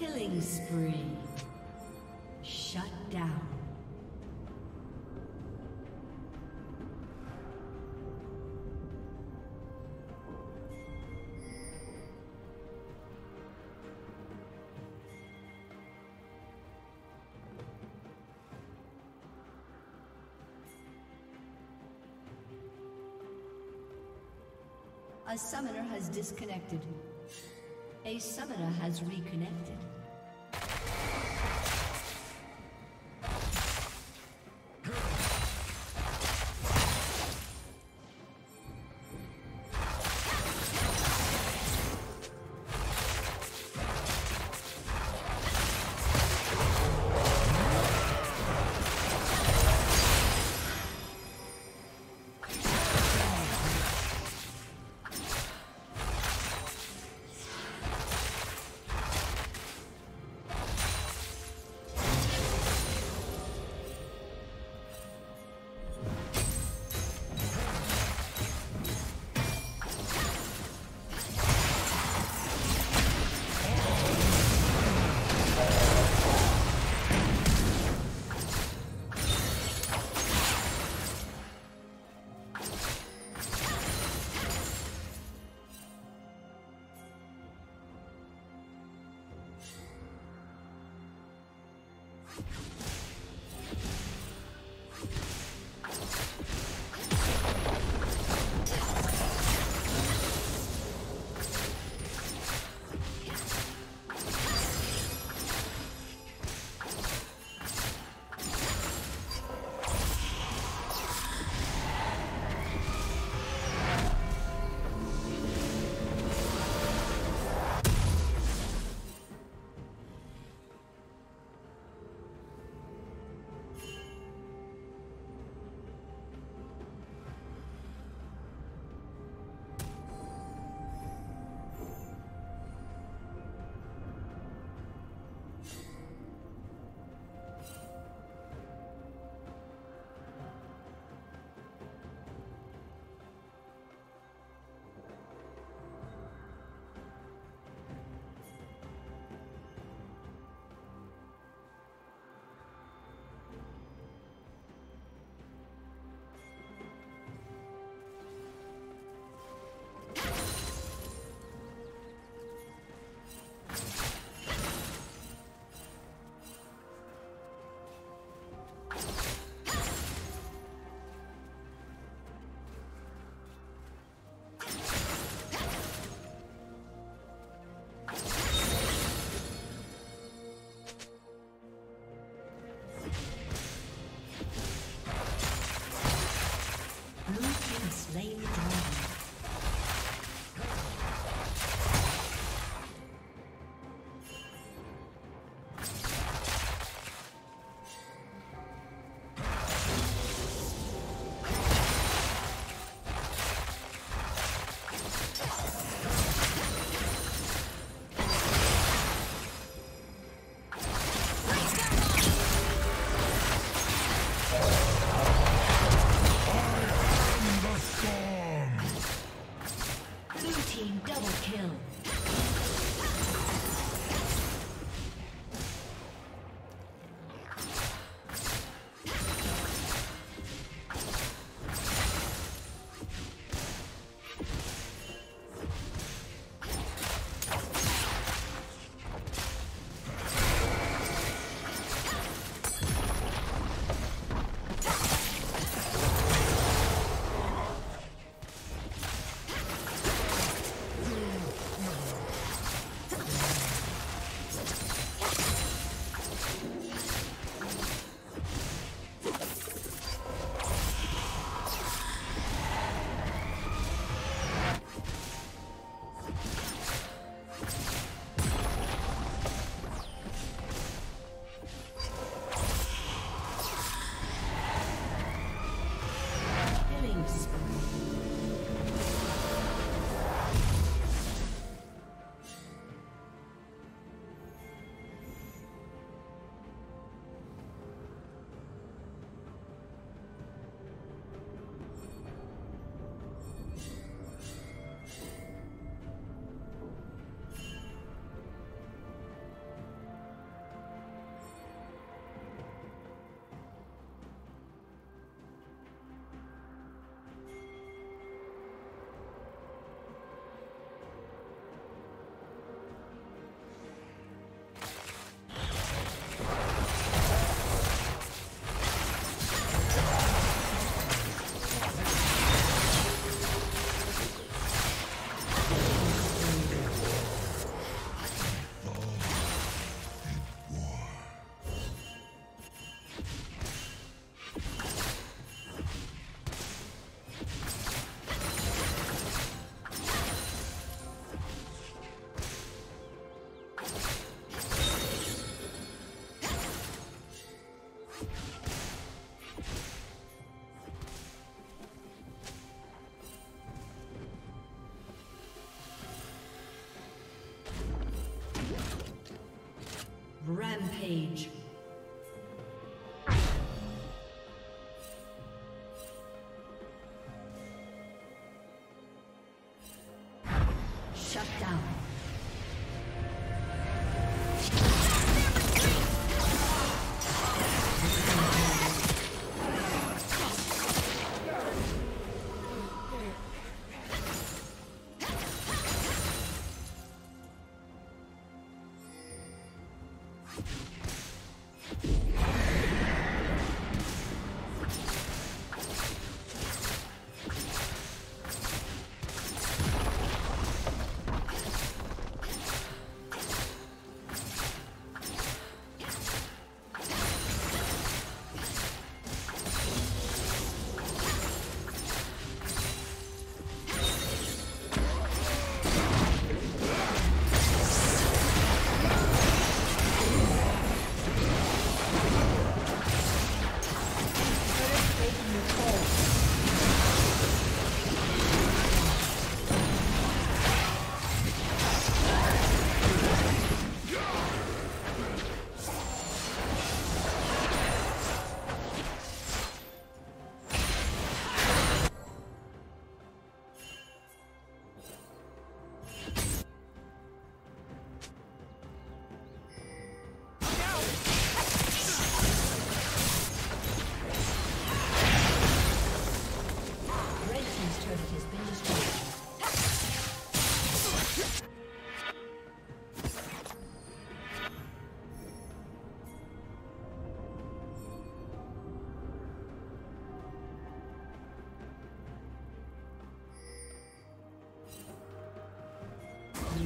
Killing spree. Shut down. A summoner has disconnected. A summoner has reconnected. Rampage. Shut down.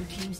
Blue team's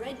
Red